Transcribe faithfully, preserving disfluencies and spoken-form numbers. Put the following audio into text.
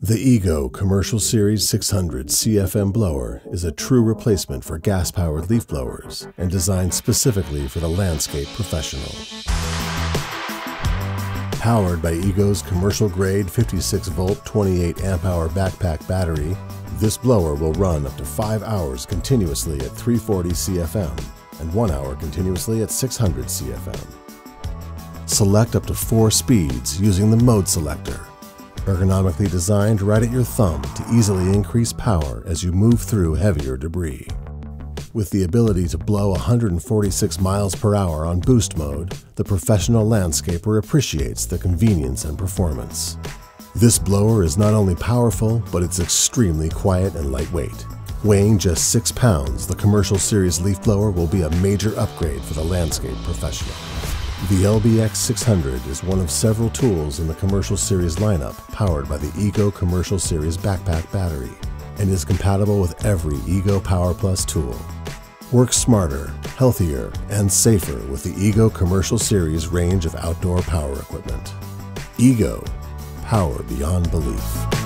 The EGO Commercial Series six hundred C F M blower is a true replacement for gas-powered leaf blowers and designed specifically for the landscape professional. Powered by EGO's commercial-grade fifty-six volt twenty-eight amp hour backpack battery, this blower will run up to five hours continuously at three forty C F M and one hour continuously at six hundred C F M. Select up to four speeds using the mode selector. Ergonomically designed right at your thumb to easily increase power as you move through heavier debris. With the ability to blow one hundred forty-six miles per hour on boost mode, the professional landscaper appreciates the convenience and performance. This blower is not only powerful, but it's extremely quiet and lightweight. Weighing just six pounds, the Commercial Series leaf blower will be a major upgrade for the landscape professional. The L B X six hundred is one of several tools in the Commercial Series lineup powered by the EGO Commercial Series backpack battery and is compatible with every EGO Power Plus tool. Work smarter, healthier, and safer with the EGO Commercial Series range of outdoor power equipment. EGO, power beyond belief.